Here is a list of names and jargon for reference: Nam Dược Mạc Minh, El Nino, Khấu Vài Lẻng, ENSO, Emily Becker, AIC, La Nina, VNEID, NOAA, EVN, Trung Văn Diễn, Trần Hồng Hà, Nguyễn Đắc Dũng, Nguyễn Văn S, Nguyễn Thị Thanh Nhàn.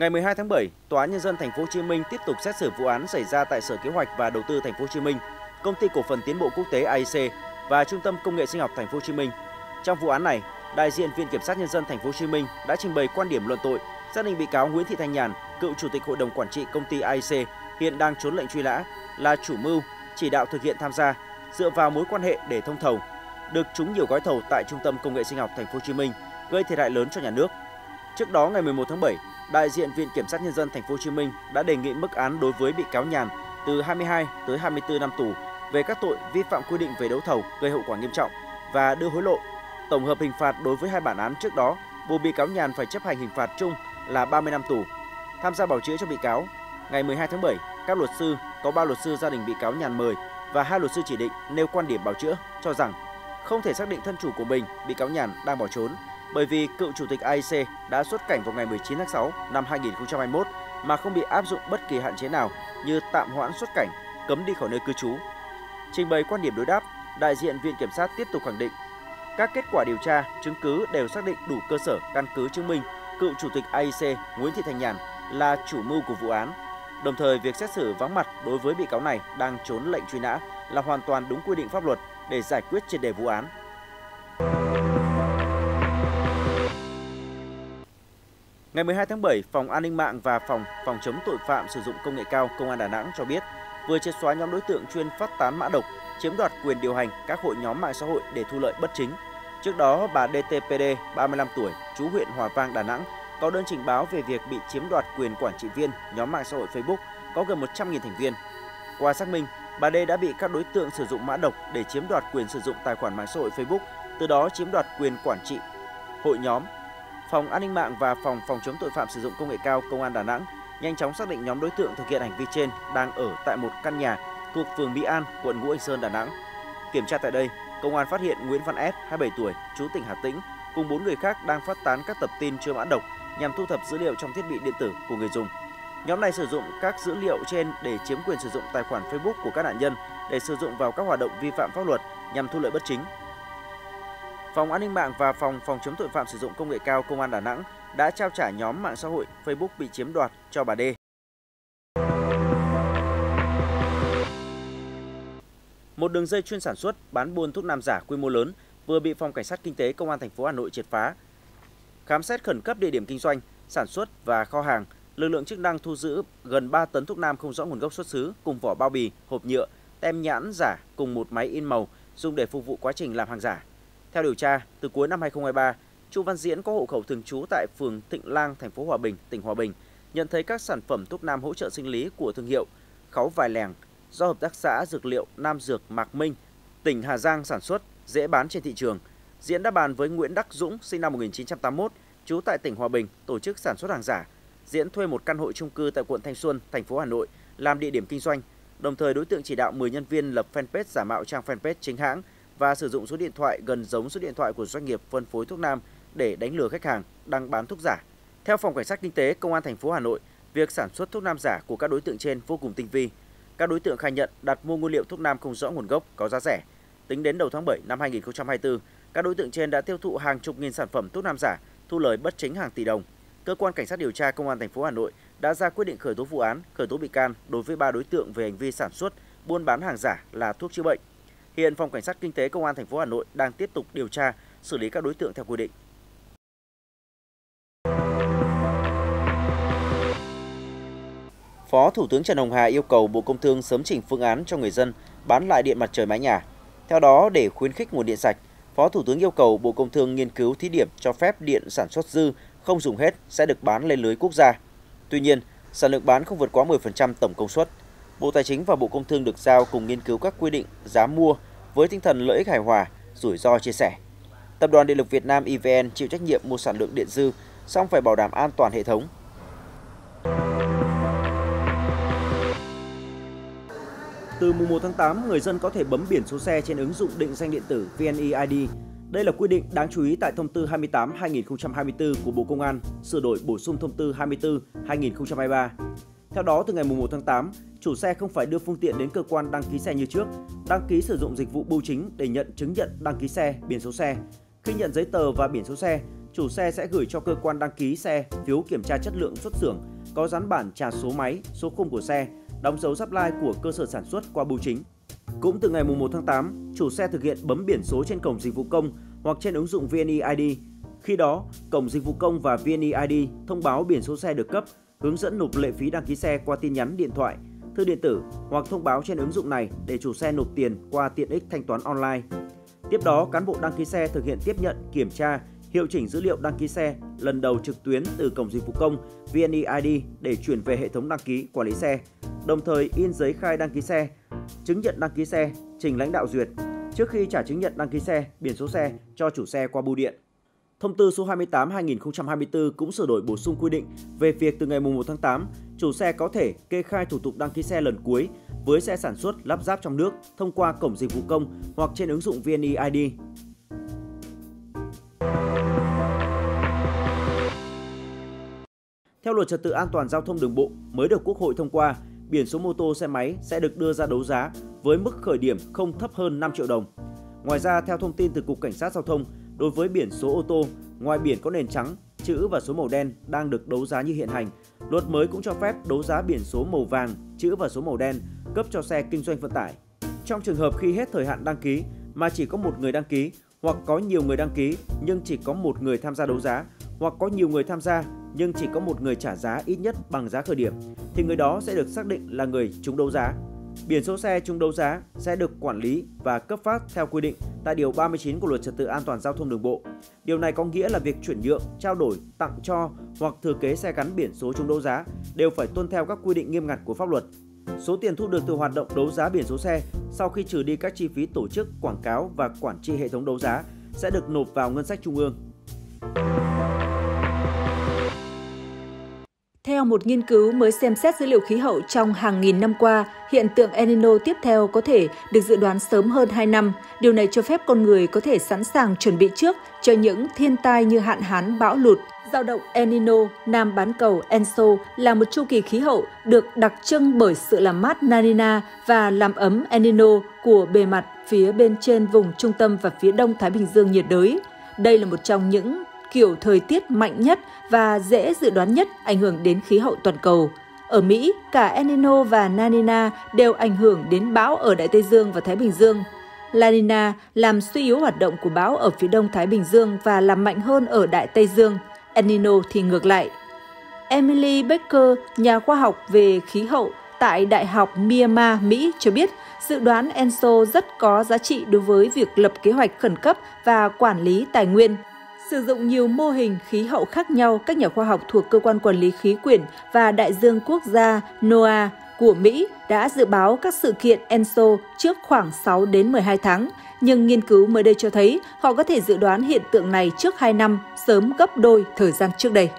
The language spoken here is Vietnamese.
Ngày 12 tháng 7, Tòa án nhân dân thành phố Hồ Chí Minh tiếp tục xét xử vụ án xảy ra tại Sở Kế hoạch và Đầu tư thành phố Hồ Chí Minh, Công ty Cổ phần Tiến bộ Quốc tế AIC và Trung tâm Công nghệ Sinh học thành phố Hồ Chí Minh. Trong vụ án này, đại diện Viện Kiểm sát nhân dân thành phố Hồ Chí Minh đã trình bày quan điểm luận tội, xác định bị cáo Nguyễn Thị Thanh Nhàn, cựu chủ tịch hội đồng quản trị công ty AIC, hiện đang trốn lệnh truy nã, là chủ mưu, chỉ đạo thực hiện tham gia, dựa vào mối quan hệ để thông thầu, được trúng nhiều gói thầu tại Trung tâm Công nghệ Sinh học thành phố Hồ Chí Minh, gây thiệt hại lớn cho nhà nước. Trước đó ngày 11 tháng 7, đại diện Viện Kiểm sát nhân dân thành phố Hồ Chí Minh đã đề nghị mức án đối với bị cáo Nhàn từ 22 tới 24 năm tù về các tội vi phạm quy định về đấu thầu gây hậu quả nghiêm trọng và đưa hối lộ. Tổng hợp hình phạt đối với hai bản án trước đó, buộc bị cáo Nhàn phải chấp hành hình phạt chung là 30 năm tù. Tham gia bảo chữa cho bị cáo, ngày 12 tháng 7, các luật sư, có 3 luật sư gia đình bị cáo Nhàn mời và 2 luật sư chỉ định nêu quan điểm bảo chữa cho rằng không thể xác định thân chủ của mình, bị cáo Nhàn đang bỏ trốn, bởi vì cựu chủ tịch AIC đã xuất cảnh vào ngày 19 tháng 6 năm 2021 mà không bị áp dụng bất kỳ hạn chế nào như tạm hoãn xuất cảnh, cấm đi khỏi nơi cư trú. Trình bày quan điểm đối đáp, đại diện Viện Kiểm sát tiếp tục khẳng định các kết quả điều tra, chứng cứ đều xác định đủ cơ sở căn cứ chứng minh cựu chủ tịch AIC Nguyễn Thị Thanh Nhàn là chủ mưu của vụ án. Đồng thời, việc xét xử vắng mặt đối với bị cáo này đang trốn lệnh truy nã là hoàn toàn đúng quy định pháp luật để giải quyết triệt để vụ án. Ngày 12 tháng 7, Phòng An ninh mạng và Phòng chống tội phạm sử dụng công nghệ cao Công an Đà Nẵng cho biết vừa triệt xóa nhóm đối tượng chuyên phát tán mã độc, chiếm đoạt quyền điều hành các hội nhóm mạng xã hội để thu lợi bất chính. Trước đó, bà DTPD, 35 tuổi, trú huyện Hòa Vang, Đà Nẵng, có đơn trình báo về việc bị chiếm đoạt quyền quản trị viên nhóm mạng xã hội Facebook có gần 100.000 thành viên. Qua xác minh, bà D đã bị các đối tượng sử dụng mã độc để chiếm đoạt quyền sử dụng tài khoản mạng xã hội Facebook, từ đó chiếm đoạt quyền quản trị hội nhóm. Phòng An ninh mạng và Phòng chống tội phạm sử dụng công nghệ cao Công an Đà Nẵng nhanh chóng xác định nhóm đối tượng thực hiện hành vi trên đang ở tại một căn nhà thuộc phường Mỹ An, quận Ngũ Hành Sơn, Đà Nẵng. Kiểm tra tại đây, công an phát hiện Nguyễn Văn S, 27 tuổi, trú tỉnh Hà Tĩnh, cùng 4 người khác đang phát tán các tập tin chứa mã độc nhằm thu thập dữ liệu trong thiết bị điện tử của người dùng. Nhóm này sử dụng các dữ liệu trên để chiếm quyền sử dụng tài khoản Facebook của các nạn nhân để sử dụng vào các hoạt động vi phạm pháp luật nhằm thu lợi bất chính. Phòng An ninh mạng và Phòng chống tội phạm sử dụng công nghệ cao Công an Đà Nẵng đã trao trả nhóm mạng xã hội Facebook bị chiếm đoạt cho bà D. Một đường dây chuyên sản xuất, bán buôn thuốc nam giả quy mô lớn vừa bị Phòng Cảnh sát Kinh tế Công an thành phố Hà Nội triệt phá. Khám xét khẩn cấp địa điểm kinh doanh, sản xuất và kho hàng, lực lượng chức năng thu giữ gần 3 tấn thuốc nam không rõ nguồn gốc xuất xứ cùng vỏ bao bì, hộp nhựa, tem nhãn giả cùng một máy in màu dùng để phục vụ quá trình làm hàng giả. Theo điều tra, từ cuối năm 2023, Trung Văn Diễn có hộ khẩu thường trú tại phường Thịnh Lang, thành phố Hòa Bình, tỉnh Hòa Bình, nhận thấy các sản phẩm thuốc nam hỗ trợ sinh lý của thương hiệu Khấu Vài Lẻng do hợp tác xã dược liệu Nam Dược Mạc Minh, tỉnh Hà Giang sản xuất, dễ bán trên thị trường. Diễn đã bàn với Nguyễn Đắc Dũng, sinh năm 1981, trú tại tỉnh Hòa Bình, tổ chức sản xuất hàng giả. Diễn thuê một căn hộ chung cư tại quận Thanh Xuân, thành phố Hà Nội làm địa điểm kinh doanh. Đồng thời, đối tượng chỉ đạo 10 nhân viên lập fanpage giả mạo trang fanpage chính hãng và sử dụng số điện thoại gần giống số điện thoại của doanh nghiệp phân phối thuốc nam để đánh lừa khách hàng đang bán thuốc giả. Theo Phòng Cảnh sát Kinh tế Công an thành phố Hà Nội, việc sản xuất thuốc nam giả của các đối tượng trên vô cùng tinh vi. Các đối tượng khai nhận đặt mua nguyên liệu thuốc nam không rõ nguồn gốc có giá rẻ. Tính đến đầu tháng 7 năm 2024, các đối tượng trên đã tiêu thụ hàng chục nghìn sản phẩm thuốc nam giả, thu lời bất chính hàng tỷ đồng. Cơ quan Cảnh sát điều tra Công an thành phố Hà Nội đã ra quyết định khởi tố vụ án, khởi tố bị can đối với 3 đối tượng về hành vi sản xuất, buôn bán hàng giả là thuốc chữa bệnh. Hiện Phòng Cảnh sát Kinh tế Công an thành phố Hà Nội đang tiếp tục điều tra, xử lý các đối tượng theo quy định. Phó Thủ tướng Trần Hồng Hà yêu cầu Bộ Công Thương sớm trình phương án cho người dân bán lại điện mặt trời mái nhà. Theo đó, để khuyến khích nguồn điện sạch, Phó Thủ tướng yêu cầu Bộ Công Thương nghiên cứu thí điểm cho phép điện sản xuất dư không dùng hết sẽ được bán lên lưới quốc gia. Tuy nhiên, sản lượng bán không vượt quá 10% tổng công suất. Bộ Tài chính và Bộ Công Thương được giao cùng nghiên cứu các quy định giá mua với tinh thần lợi ích hài hòa, rủi ro chia sẻ. Tập đoàn Điện lực Việt Nam EVN chịu trách nhiệm mua sản lượng điện dư, song phải bảo đảm an toàn hệ thống. Từ mùng 1 tháng 8, người dân có thể bấm biển số xe trên ứng dụng định danh điện tử VNEID. Đây là quy định đáng chú ý tại Thông tư 28/2024 của Bộ Công an, sửa đổi bổ sung Thông tư 24/2023. Theo đó, từ ngày 1 tháng 8, chủ xe không phải đưa phương tiện đến cơ quan đăng ký xe như trước, đăng ký sử dụng dịch vụ bưu chính để nhận chứng nhận đăng ký xe, biển số xe. Khi nhận giấy tờ và biển số xe, chủ xe sẽ gửi cho cơ quan đăng ký xe phiếu kiểm tra chất lượng xuất xưởng có dán bản trà số máy, số khung của xe, đóng dấu giáp lai của cơ sở sản xuất qua bưu chính. Cũng từ ngày 1 tháng 8, chủ xe thực hiện bấm biển số trên cổng dịch vụ công hoặc trên ứng dụng VNEID. Khi đó, cổng dịch vụ công và VNEID thông báo biển số xe được cấp, hướng dẫn nộp lệ phí đăng ký xe qua tin nhắn điện thoại, thư điện tử hoặc thông báo trên ứng dụng này để chủ xe nộp tiền qua tiện ích thanh toán online. Tiếp đó, cán bộ đăng ký xe thực hiện tiếp nhận, kiểm tra, hiệu chỉnh dữ liệu đăng ký xe lần đầu trực tuyến từ cổng dịch vụ công VNEID để chuyển về hệ thống đăng ký quản lý xe, đồng thời in giấy khai đăng ký xe, chứng nhận đăng ký xe, trình lãnh đạo duyệt trước khi trả chứng nhận đăng ký xe, biển số xe cho chủ xe qua bưu điện. Thông tư số 28/2024 cũng sửa đổi bổ sung quy định về việc từ ngày 1 tháng 8, chủ xe có thể kê khai thủ tục đăng ký xe lần cuối với xe sản xuất lắp ráp trong nước thông qua cổng dịch vụ công hoặc trên ứng dụng VNEID. Theo luật trật tự an toàn giao thông đường bộ mới được Quốc hội thông qua, biển số mô tô xe máy sẽ được đưa ra đấu giá với mức khởi điểm không thấp hơn 5 triệu đồng. Ngoài ra, theo thông tin từ Cục Cảnh sát Giao thông, đối với biển số ô tô, ngoài biển có nền trắng, chữ và số màu đen đang được đấu giá như hiện hành, luật mới cũng cho phép đấu giá biển số màu vàng, chữ và số màu đen cấp cho xe kinh doanh vận tải. Trong trường hợp khi hết thời hạn đăng ký mà chỉ có một người đăng ký hoặc có nhiều người đăng ký nhưng chỉ có một người tham gia đấu giá hoặc có nhiều người tham gia nhưng chỉ có một người trả giá ít nhất bằng giá khởi điểm thì người đó sẽ được xác định là người trúng đấu giá. Biển số xe trúng đấu giá sẽ được quản lý và cấp phát theo quy định tại Điều 39 của Luật Trật tự An toàn Giao thông Đường bộ. Điều này có nghĩa là việc chuyển nhượng, trao đổi, tặng cho hoặc thừa kế xe gắn biển số trúng đấu giá đều phải tuân theo các quy định nghiêm ngặt của pháp luật. Số tiền thu được từ hoạt động đấu giá biển số xe sau khi trừ đi các chi phí tổ chức, quảng cáo và quản trị hệ thống đấu giá sẽ được nộp vào ngân sách trung ương. Theo một nghiên cứu mới xem xét dữ liệu khí hậu trong hàng nghìn năm qua, hiện tượng El Nino tiếp theo có thể được dự đoán sớm hơn 2 năm. Điều này cho phép con người có thể sẵn sàng chuẩn bị trước cho những thiên tai như hạn hán, bão lụt. Dao động El Nino Nam bán cầu ENSO là một chu kỳ khí hậu được đặc trưng bởi sự làm mát La Nina và làm ấm El Nino của bề mặt phía bên trên vùng trung tâm và phía đông Thái Bình Dương nhiệt đới. Đây là một trong những kiểu thời tiết mạnh nhất và dễ dự đoán nhất ảnh hưởng đến khí hậu toàn cầu. Ở Mỹ, cả El Nino và La Nina đều ảnh hưởng đến bão ở Đại Tây Dương và Thái Bình Dương. La Nina làm suy yếu hoạt động của bão ở phía đông Thái Bình Dương và làm mạnh hơn ở Đại Tây Dương. El Nino thì ngược lại. Emily Becker, nhà khoa học về khí hậu tại Đại học Miami, Mỹ cho biết dự đoán ENSO rất có giá trị đối với việc lập kế hoạch khẩn cấp và quản lý tài nguyên. Sử dụng nhiều mô hình khí hậu khác nhau, các nhà khoa học thuộc Cơ quan Quản lý Khí quyển và Đại dương Quốc gia NOAA của Mỹ đã dự báo các sự kiện ENSO trước khoảng 6 đến 12 tháng. Nhưng nghiên cứu mới đây cho thấy họ có thể dự đoán hiện tượng này trước 2 năm, sớm gấp đôi thời gian trước đây.